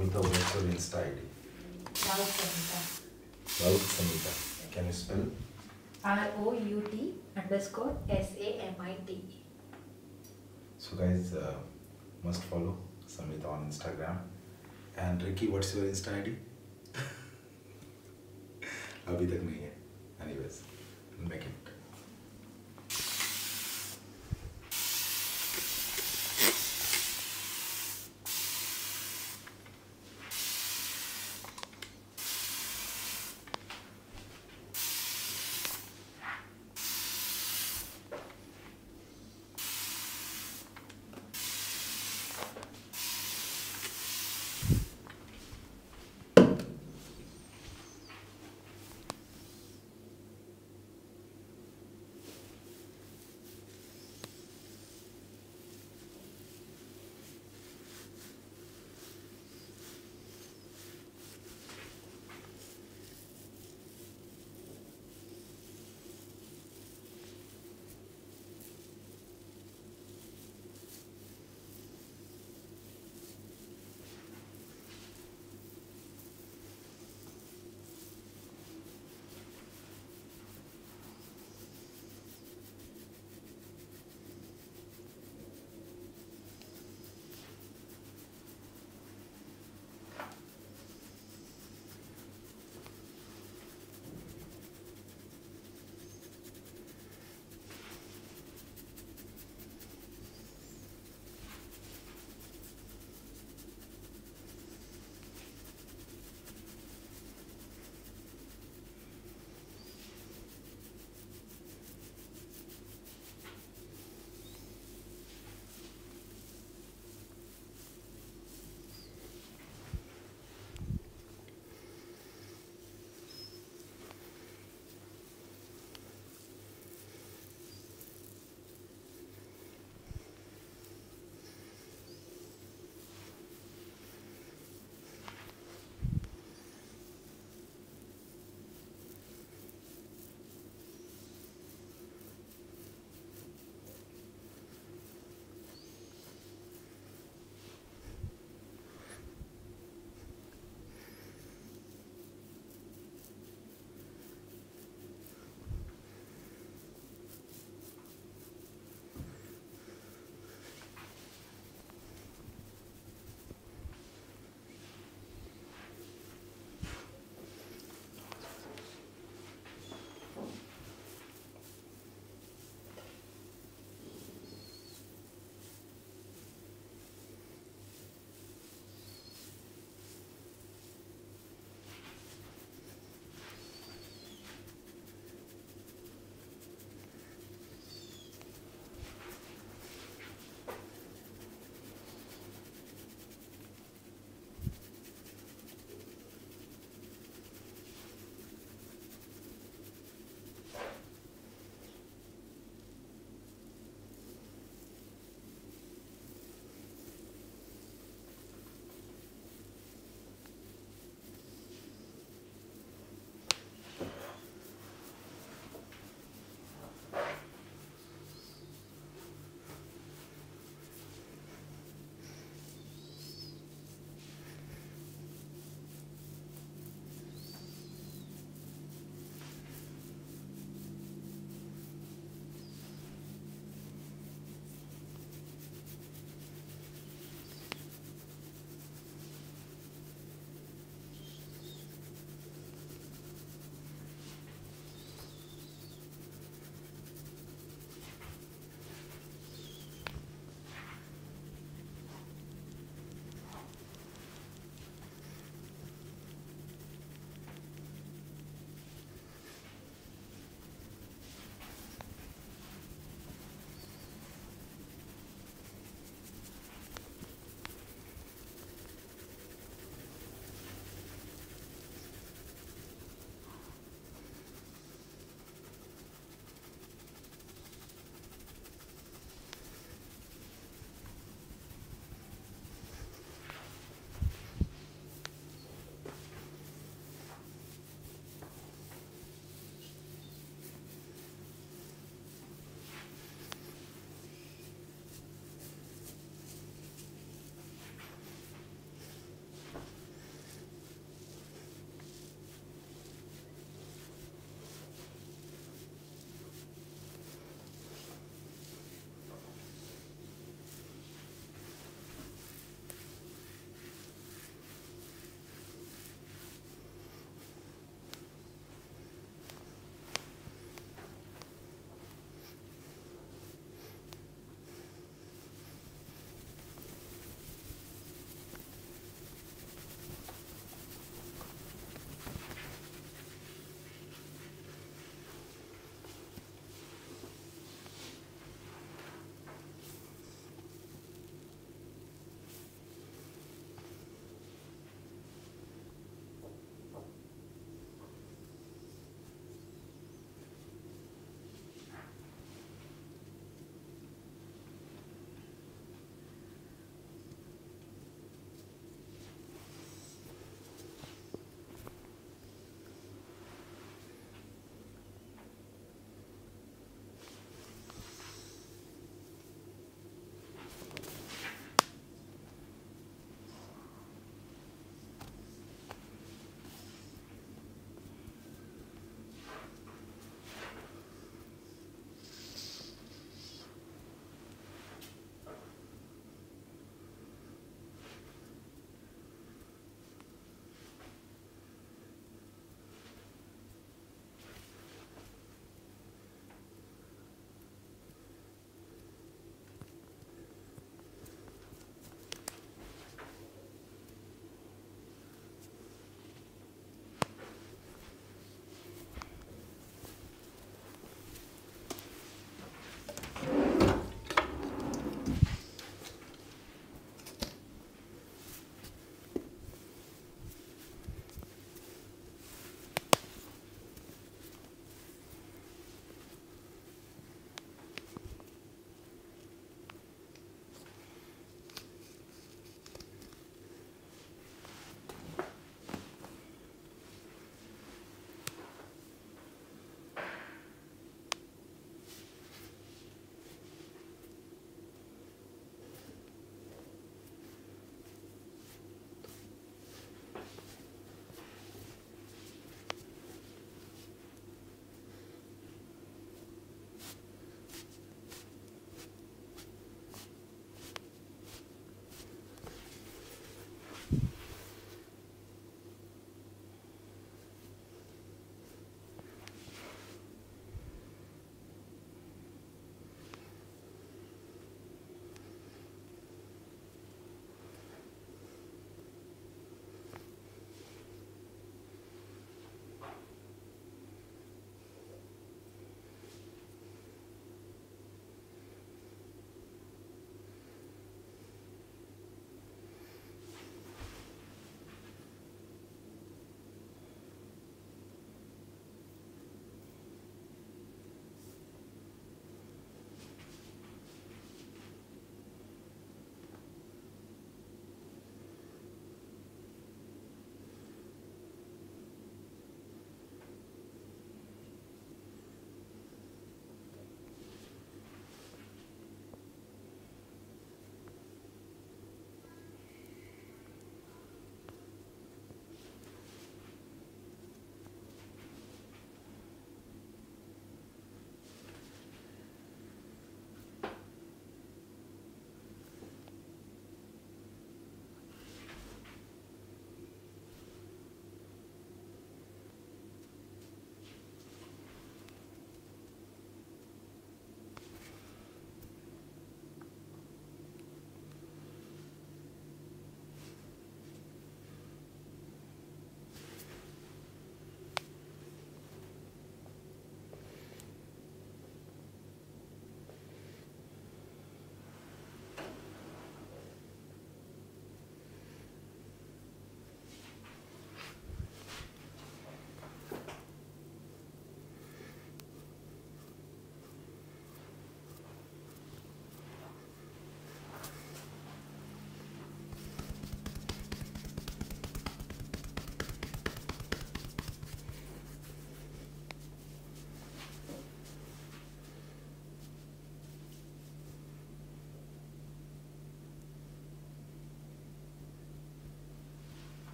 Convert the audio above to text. Samhita works for Insta ID. Raut Samhita. Can you spell? ROUT_SAMITE. So guys, must follow Samhita on Instagram. And Ricky, what's your Insta ID? Abhi tak nahi hai. Anyways, make it.